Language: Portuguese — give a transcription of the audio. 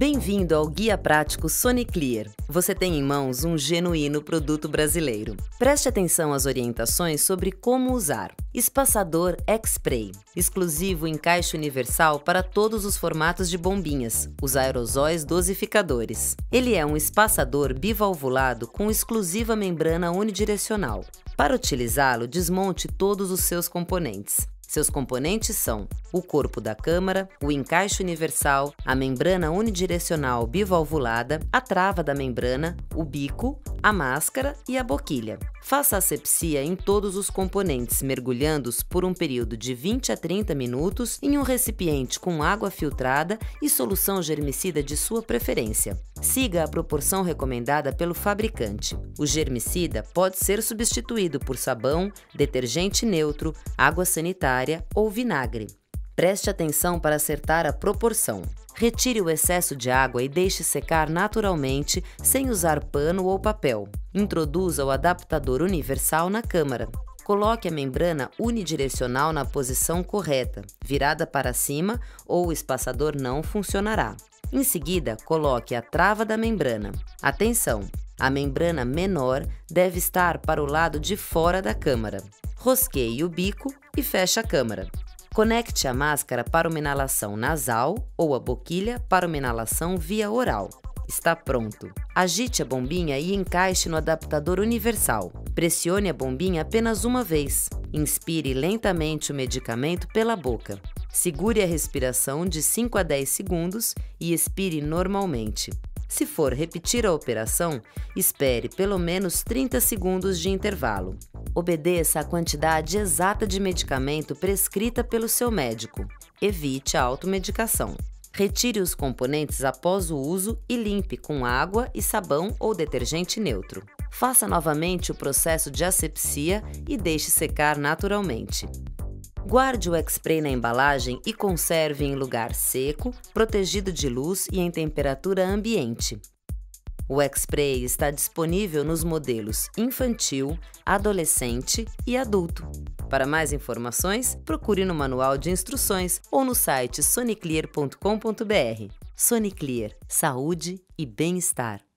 Bem-vindo ao Guia Prático Soniclear. Você tem em mãos um genuíno produto brasileiro. Preste atenção às orientações sobre como usar. Espaçador X-Pray, exclusivo encaixe universal para todos os formatos de bombinhas, os aerosóis dosificadores. Ele é um espaçador bivalvulado com exclusiva membrana unidirecional. Para utilizá-lo, desmonte todos os seus componentes. Seus componentes são o corpo da câmara, o encaixe universal, a membrana unidirecional bivalvulada, a trava da membrana, o bico, a máscara e a boquilha. Faça asepsia em todos os componentes, mergulhando-os por um período de 20 a 30 minutos em um recipiente com água filtrada e solução germicida de sua preferência. Siga a proporção recomendada pelo fabricante. O germicida pode ser substituído por sabão, detergente neutro, água sanitária ou vinagre. Preste atenção para acertar a proporção. Retire o excesso de água e deixe secar naturalmente, sem usar pano ou papel. Introduza o adaptador universal na câmara. Coloque a membrana unidirecional na posição correta, virada para cima, ou o espaçador não funcionará. Em seguida, coloque a trava da membrana. Atenção! A membrana menor deve estar para o lado de fora da câmara. Rosqueie o bico e feche a câmara. Conecte a máscara para uma inalação nasal ou a boquilha para uma inalação via oral. Está pronto. Agite a bombinha e encaixe no adaptador universal. Pressione a bombinha apenas uma vez. Inspire lentamente o medicamento pela boca. Segure a respiração de 5 a 10 segundos e expire normalmente. Se for repetir a operação, espere pelo menos 30 segundos de intervalo. Obedeça à quantidade exata de medicamento prescrita pelo seu médico. Evite a automedicação. Retire os componentes após o uso e limpe com água e sabão ou detergente neutro. Faça novamente o processo de asepsia e deixe secar naturalmente. Guarde o X-Pray na embalagem e conserve em lugar seco, protegido de luz e em temperatura ambiente. O X-Pray está disponível nos modelos infantil, adolescente e adulto. Para mais informações, procure no manual de instruções ou no site soniclear.com.br. Soniclear, saúde e bem-estar.